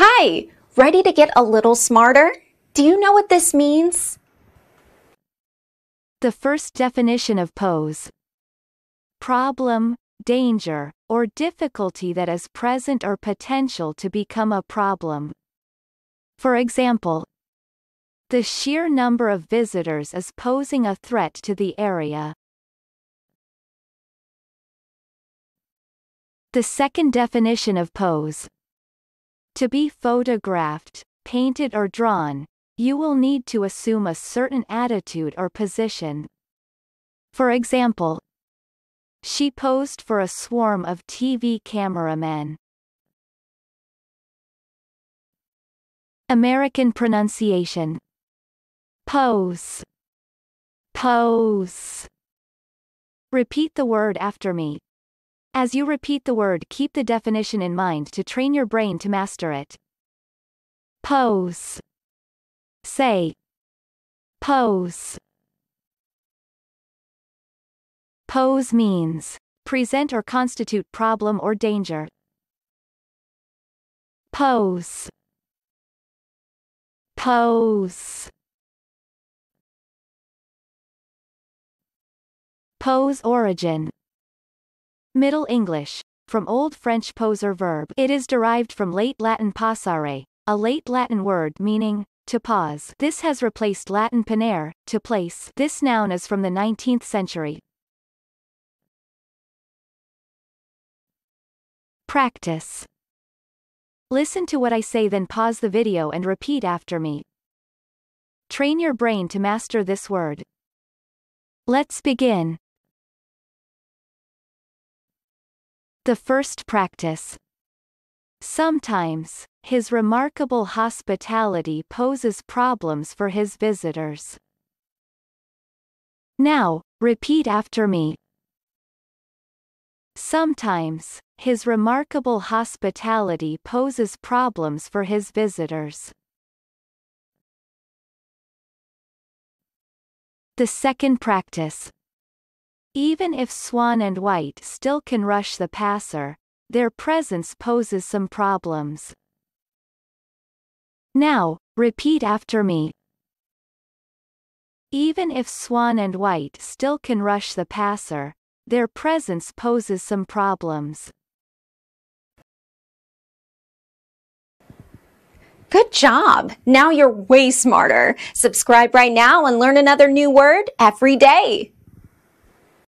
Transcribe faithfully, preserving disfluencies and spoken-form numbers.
Hi! Ready to get a little smarter? Do you know what this means? The first definition of pose: problem, danger, or difficulty that is present or potential to become a problem. For example, the sheer number of visitors is posing a threat to the area. The second definition of pose: to be photographed, painted or drawn, you will need to assume a certain attitude or position. For example, she posed for a swarm of T V cameramen. American pronunciation: pose, pose. Repeat the word after me. As you repeat the word, keep the definition in mind to train your brain to master it. Pose. Say, pose. Pose means present or constitute problem or danger. Pose. Pose. Pose origin: Middle English, from Old French poser verb. It is derived from Late Latin posare, a Late Latin word meaning to pause. This has replaced Latin ponere, to place. This noun is from the nineteenth century. Practice. Listen to what I say, then pause the video and repeat after me. Train your brain to master this word. Let's begin. The first practice. Sometimes, his remarkable hospitality poses problems for his visitors. Now, repeat after me. Sometimes, his remarkable hospitality poses problems for his visitors. The second practice. Even if Swan and White still can rush the passer, their presence poses some problems. Now, repeat after me. Even if Swan and White still can rush the passer, their presence poses some problems. Good job! Now you're way smarter. Subscribe right now and learn another new word every day.